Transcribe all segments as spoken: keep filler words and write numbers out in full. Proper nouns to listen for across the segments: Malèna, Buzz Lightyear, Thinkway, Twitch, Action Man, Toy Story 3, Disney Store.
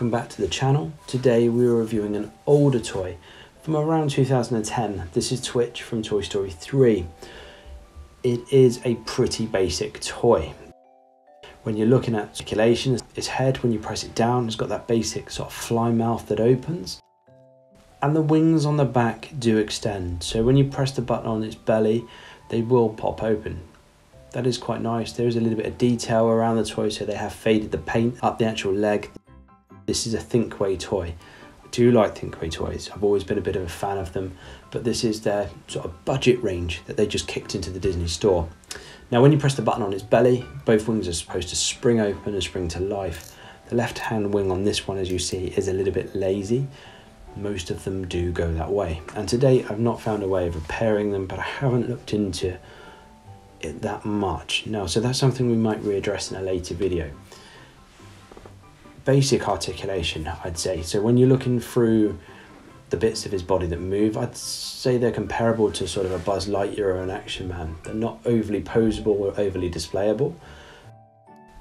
welcome back to the channel. Today we are reviewing an older toy from around two thousand ten. This is Twitch from Toy Story three. It is a pretty basic toy. When you're looking at circulation, its head, when you press it down, it's got that basic sort of fly mouth that opens. And the wings on the back do extend, so when you press the button on its belly, they will pop open. That is quite nice. There is a little bit of detail around the toy, so they have faded the paint up the actual leg. This is a Thinkway toy. I do like Thinkway toys. I've always been a bit of a fan of them, but this is their sort of budget range that they just kicked into the Disney Store. Now, when you press the button on its belly, both wings are supposed to spring open and spring to life. The left-hand wing on this one, as you see, is a little bit lazy. Most of them do go that way. And today, I've not found a way of repairing them, but I haven't looked into it that much now, so that's something we might readdress in a later video. Basic articulation, I'd say. So when you're looking through the bits of his body that move, I'd say they're comparable to sort of a Buzz Lightyear or an Action Man. They're not overly poseable or overly displayable.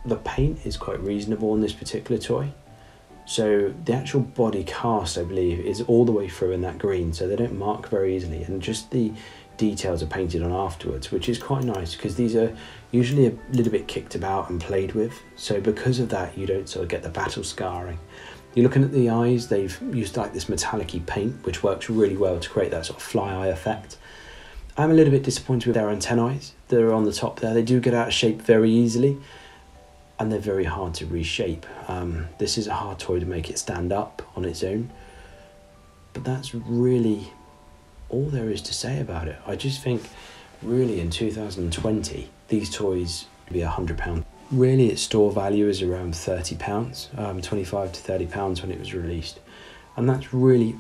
The paint is quite reasonable on this particular toy. So the actual body cast, I believe, is all the way through in that green, so they don't mark very easily, and just the details are painted on afterwards, which is quite nice because these are usually a little bit kicked about and played with, so because of that you don't sort of get the battle scarring. You're looking at the eyes. They've used like this metallic-y paint, which works really well to create that sort of fly eye effect. I'm a little bit disappointed with their antennae that are on the top there. They do get out of shape very easily, and they're very hard to reshape. Um, this is a hard toy to make it stand up on its own, but that's really all there is to say about it. I just think, really, in two thousand twenty, these toys would be a hundred pounds. Really, its store value is around thirty pounds, um, twenty-five to thirty pounds when it was released, and that's really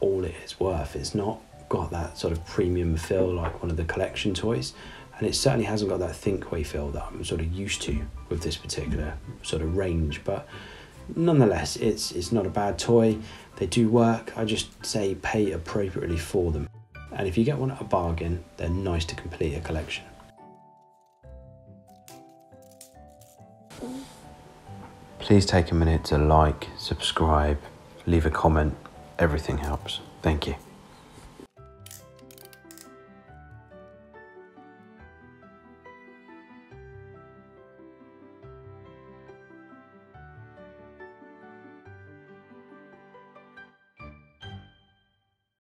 all it is worth. It's not got that sort of premium feel like one of the collection toys, and it certainly hasn't got that Thinkway feel that I'm sort of used to with this particular sort of range. But nonetheless, it's it's not a bad toy. They do work. I just say pay appropriately for them. And if you get one at a bargain, they're nice to complete a collection. Please take a minute to like, subscribe, leave a comment. Everything helps. Thank you.